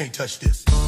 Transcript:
can't touch this.